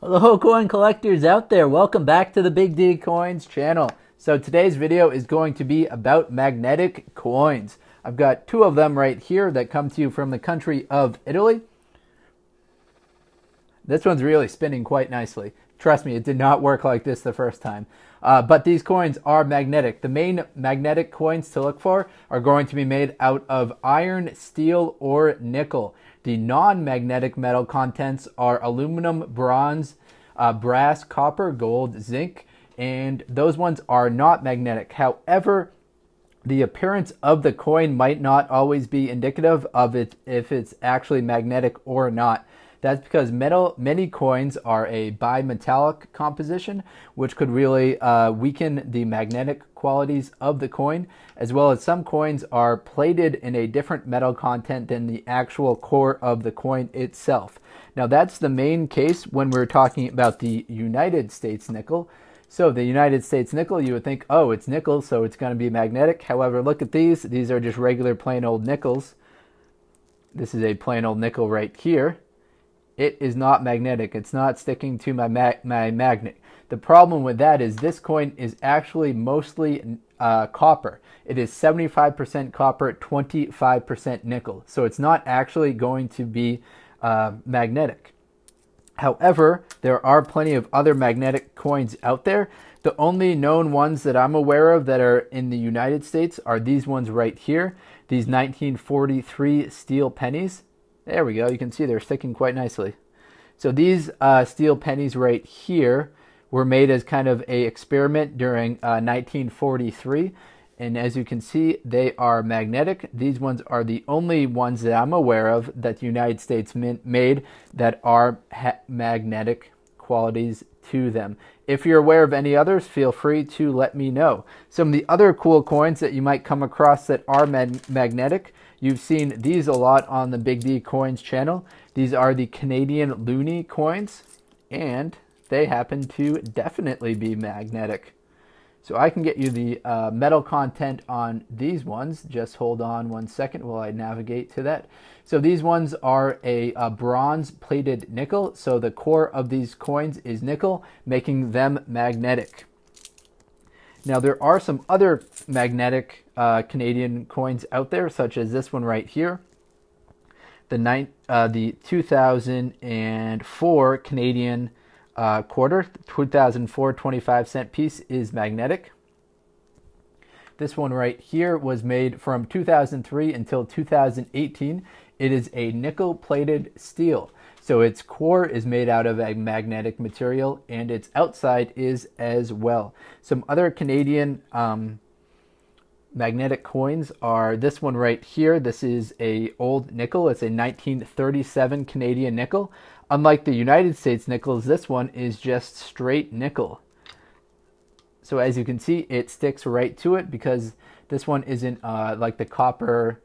Hello coin collectors out there, welcome back to the BigDCoins channel. So today's video is going to be about magnetic coins. I've got two of them right here that come to you from the country of Italy. This one's really spinning quite nicely. Trust me, it did not work like this the first time. But these coins are magnetic. The main magnetic coins to look for are going to be made out of iron, steel, or nickel. The non-magnetic metal contents are aluminum, bronze, brass, copper, gold, zinc, and those ones are not magnetic. However, the appearance of the coin might not always be indicative of it if it's actually magnetic or not. That's because many coins are a bimetallic composition, which could really weaken the magnetic qualities of the coin, as well as some coins are plated in a different metal content than the actual core of the coin itself. Now that's the main case when we're talking about the United States nickel. So the United States nickel, you would think, oh, it's nickel, so it's going to be magnetic. However, look at these. These are just regular plain old nickels. This is a plain old nickel right here. It is not magnetic. It's not sticking to my magnet. The problem with that is this coin is actually mostly copper. It is 75% copper, 25% nickel. So it's not actually going to be magnetic. However, there are plenty of other magnetic coins out there. The only known ones that I'm aware of that are in the United States are these ones right here. These 1943 steel pennies. There we go. You can see they're sticking quite nicely. So these steel pennies right here were made as kind of an experiment during 1943. And as you can see, they are magnetic. These ones are the only ones that I'm aware of that the United States made that are magnetic qualities to them. If you're aware of any others, feel free to let me know. Some of the other cool coins that you might come across that are magnetic, you've seen these a lot on the BigDCoins channel. These are the Canadian Loonie coins, and they happen to definitely be magnetic. So I can get you the metal content on these ones. Just hold on one second while I navigate to that. So these ones are a bronze plated nickel. So the core of these coins is nickel, making them magnetic. Now there are some other magnetic Canadian coins out there, such as this one right here. The 2004 Canadian quarter, 2004 25-cent piece is magnetic. This one right here was made from 2003 until 2018. It is a nickel-plated steel. So its core is made out of a magnetic material, and its outside is as well. Some other Canadian magnetic coins are this one right here. This is a old nickel. It's a 1937 Canadian nickel. Unlike the United States nickels, this one is just straight nickel. So as you can see, it sticks right to it because this one isn't like the copper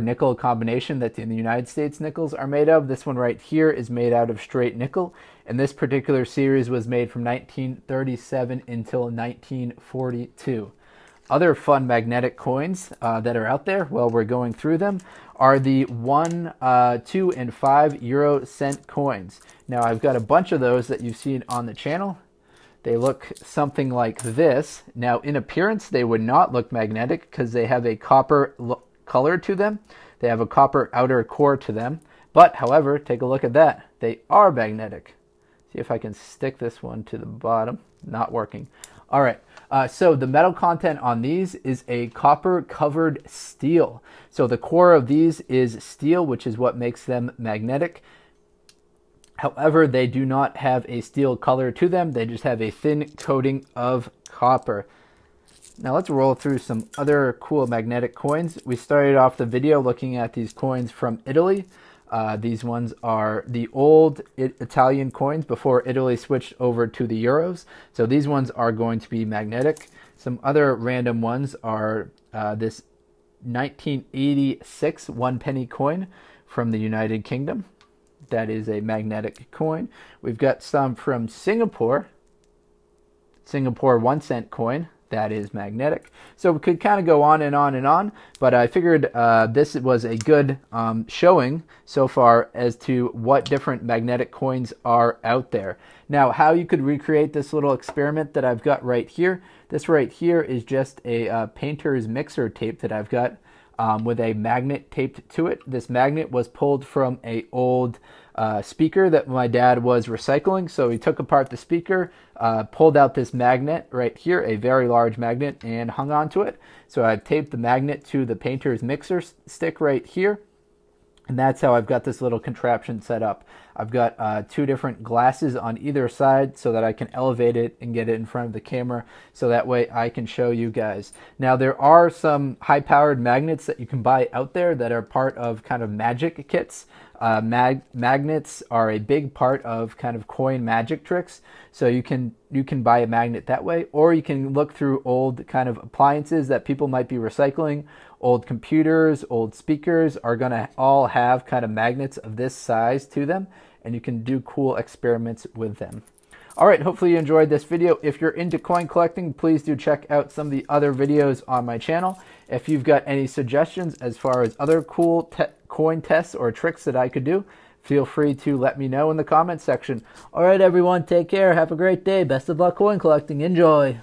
nickel combination that in the United States nickels are made of. This one right here is made out of straight nickel, and this particular series was made from 1937 until 1942. Other fun magnetic coins that are out there while we're going through them are the 1, 2, and 5 euro cent coins. Now I've got a bunch of those that you've seen on the channel. They look something like this. Now in appearance they would not look magnetic because they have a copper color to them. They have a copper outer core to them. But however, take a look at that. They are magnetic. See if I can stick this one to the bottom. Not working. All right. So the metal content on these is a copper covered steel. So the core of these is steel, which is what makes them magnetic. However, they do not have a steel color to them. They just have a thin coating of copper. Now let's roll through some other cool magnetic coins. We started off the video looking at these coins from Italy. These ones are the old Italian coins before Italy switched over to the euros. So these ones are going to be magnetic. Some other random ones are this 1986 1-penny coin from the United Kingdom. That is a magnetic coin. We've got some from Singapore. Singapore 1-cent coin. that is magnetic. So we could kind of go on and on and on, but I figured this was a good showing so far as to what different magnetic coins are out there. Now, how you could recreate this little experiment that I've got right here. This right here is just a painter's mixer tape that I've got with a magnet taped to it. This magnet was pulled from an old speaker that my dad was recycling. So he took apart the speaker, pulled out this magnet right here, a very large magnet, and hung onto it. So I've taped the magnet to the painter's mixer stick right here. And that's how I've got this little contraption set up. I've got two different glasses on either side so that I can elevate it and get it in front of the camera so that way I can show you guys. Now, there are some high-powered magnets that you can buy out there that are part of kind of magic kits. Magnets are a big part of kind of coin magic tricks. So you can buy a magnet that way, or you can look through old kind of appliances that people might be recycling. Old computers, old speakers are going to all have kind of magnets of this size to them, and you can do cool experiments with them. All right, hopefully you enjoyed this video. If you're into coin collecting, please do check out some of the other videos on my channel. If you've got any suggestions as far as other cool coin tests or tricks that I could do, feel free to let me know in the comments section. All right, everyone, take care. Have a great day. Best of luck coin collecting. Enjoy.